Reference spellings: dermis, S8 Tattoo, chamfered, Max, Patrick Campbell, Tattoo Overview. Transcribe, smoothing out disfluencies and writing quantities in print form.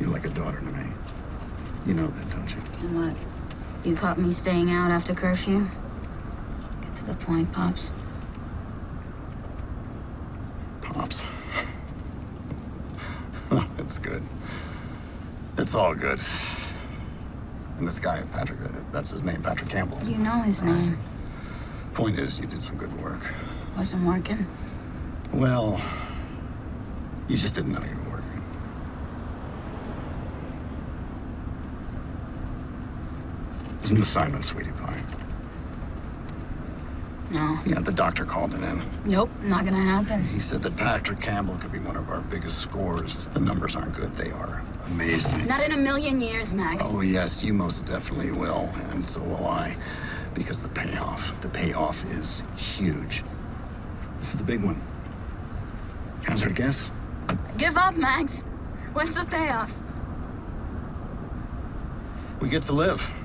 You're like a daughter to me. You know that, don't you? And what? You caught me staying out after curfew? Get to the point, Pops. Pops. Oh, that's good. It's all good. And this guy, Patrick, that's his name, Patrick Campbell. You know his name. Point is, you did some good work. Wasn't working? Well, you just didn't know you were working. There's a new assignment, sweetie pie. No. Yeah, the doctor called it in. Nope, not gonna happen. He said that Patrick Campbell could be one of our biggest scorers. The numbers aren't good, they are amazing. Not in a million years, Max. Oh, yes, you most definitely will, and so will I. Because the payoff is huge. This is the big one. Hazard guess? Give up, Max. What's the payoff? We get to live.